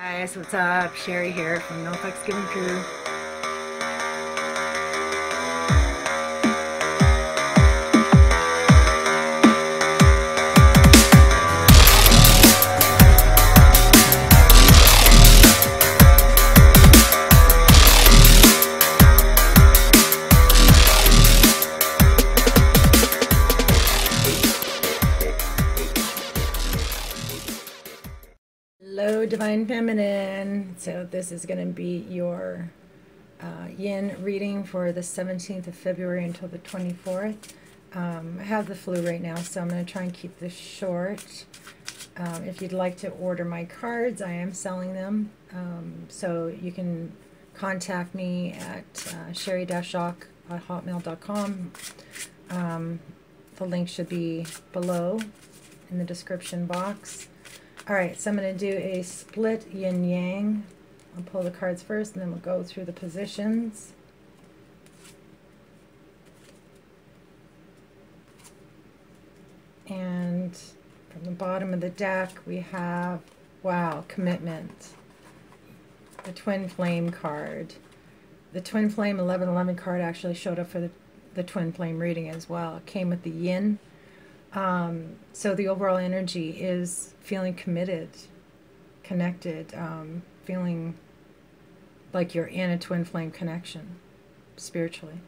Hey guys, what's up? Sherry here from No Fucks Given Crew. Hello, Divine Feminine. So this is going to be your yin reading for the 17th of February until the 24th. I have the flu right now, so I'm going to try and keep this short. If you'd like to order my cards, I am selling them. So you can contact me at sherry-jacques@hotmail.com. The link should be below in the description box. Alright, so I'm going to do a split yin-yang. I'll pull the cards first and then we'll go through the positions. And from the bottom of the deck we have, wow, commitment. The Twin Flame card. The Twin Flame 1111 card actually showed up for the Twin Flame reading as well. It came with the yin. So the overall energy is feeling committed, connected, feeling like you're in a twin flame connection spiritually.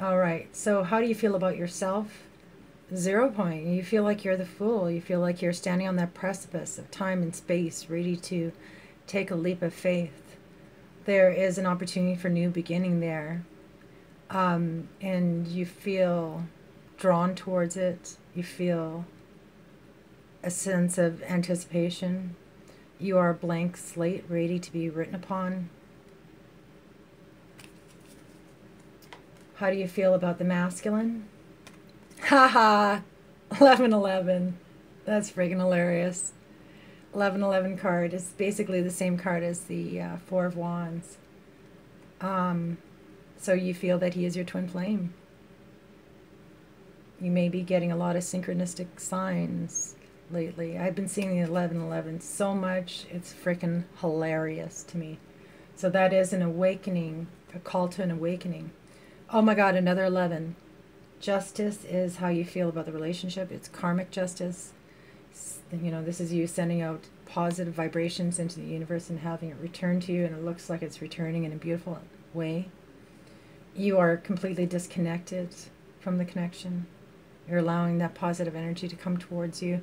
All right, so how do you feel about yourself? 0 point. You feel like you're the fool. You feel like you're standing on that precipice of time and space, ready to take a leap of faith. There is an opportunity for new beginning there. And you feel drawn towards it. You feel a sense of anticipation. You are a blank slate ready to be written upon. How do you feel about the masculine? Haha! 1111. That's friggin' hilarious. 1111 card is basically the same card as the Four of Wands. So you feel that he is your twin flame. You may be getting a lot of synchronistic signs lately. I've been seeing the 1111 so much, it's freaking hilarious to me. So that is an awakening, a call to an awakening. Oh my God, another 11. Justice is how you feel about the relationship. It's karmic justice. You know, this is you sending out positive vibrations into the universe and having it return to you, and it looks like it's returning in a beautiful way. You are completely disconnected from the connection. You're allowing that positive energy to come towards you.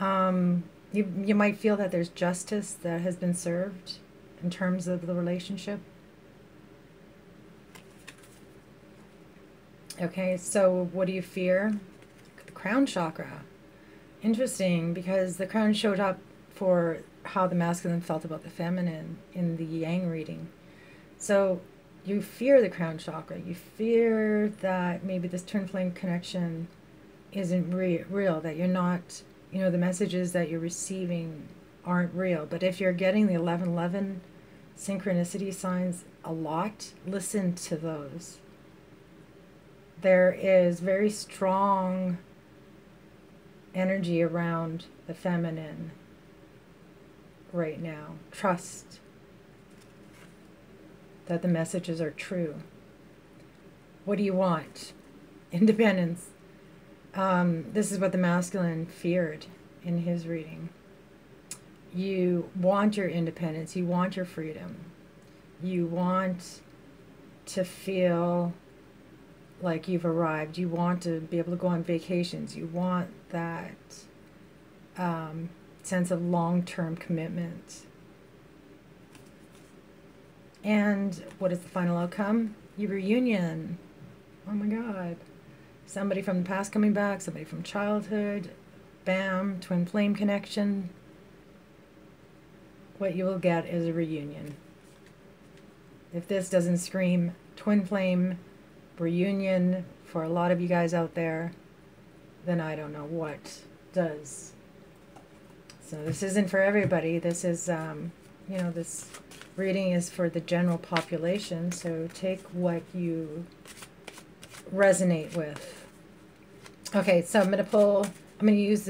You might feel that there's justice that has been served in terms of the relationship. Okay, so what do you fear? The crown chakra. Interesting, because the crown showed up for how the masculine felt about the feminine in the yang reading. So you fear the crown chakra. You fear that maybe this twin flame connection isn't real, that you're not, you know, the messages that you're receiving aren't real. But if you're getting the 1111 synchronicity signs a lot, listen to those. There is very strong energy around the feminine right now. Trust that the messages are true. What do you want? Independence. This is what the masculine feared in his reading. You want your independence. You want your freedom. You want to feel like you've arrived. You want to be able to go on vacations. You want that sense of long-term commitment. And what is the final outcome? Your reunion. Oh my God. Somebody from the past coming back, somebody from childhood. Bam, twin flame connection. What you will get is a reunion. If this doesn't scream twin flame reunion for a lot of you guys out there, then I don't know what does. So this isn't for everybody. This is, you know, this reading is for the general population, so take what you resonate with. Okay, so I'm going to pull I'm going to use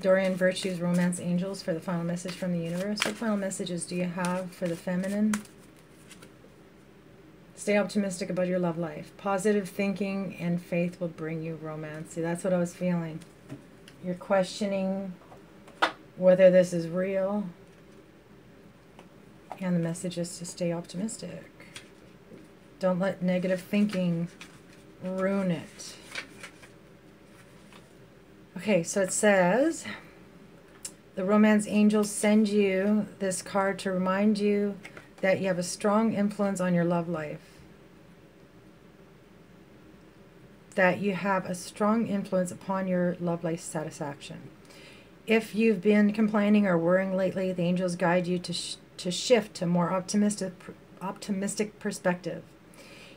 Dorian Virtue's Romance Angels for the final message from the universe. What final messages do you have for the feminine? Stay optimistic about your love life. Positive thinking and faith will bring you romance. See, that's what I was feeling. You're questioning whether this is real. And the message is to stay optimistic. Don't let negative thinking ruin it. Okay, so it says, the romance angels send you this card to remind you that you have a strong influence on your love life. That you have a strong influence upon your love life satisfaction. If you've been complaining or worrying lately, the angels guide you to shift to more optimistic perspective.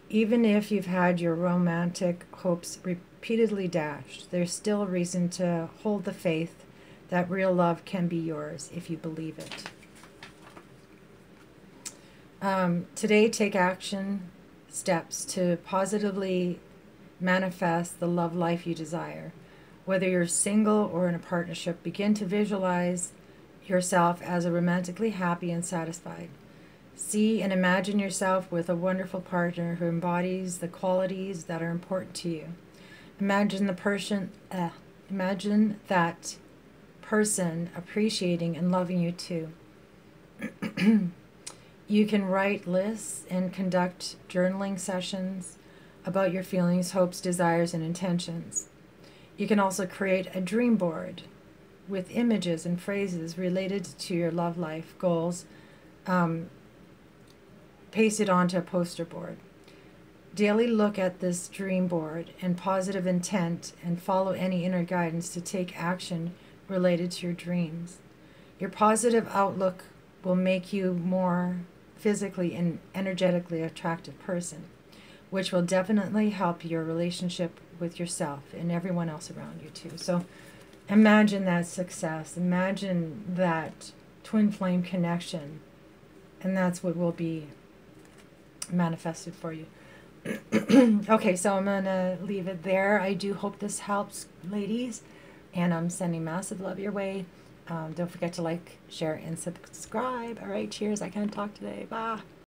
Even if you've had your romantic hopes repeatedly dashed, there's still reason to hold the faith that real love can be yours if you believe it. Today, take action steps to positively manifest the love life you desire. Whether you're single or in a partnership, begin to visualize yourself as a romantically happy and satisfied. See and imagine yourself with a wonderful partner who embodies the qualities that are important to you. Imagine the person, imagine that person appreciating and loving you too. You can write lists and conduct journaling sessions about your feelings, hopes, desires, and intentions. You can also create a dream board with images and phrases related to your love life goals, pasted onto a poster board. Daily look at this dream board and positive intent and follow any inner guidance to take action related to your dreams. Your positive outlook will make you more physically and energetically attractive person, which will definitely help your relationship with yourself and everyone else around you too. So imagine that success, imagine that twin flame connection, and that's what will be manifested for you. Okay, so I'm gonna leave it there. I do hope this helps, ladies, and I'm sending massive love your way. Don't forget to like, share, and subscribe. All right, cheers. I can't talk today. Bye.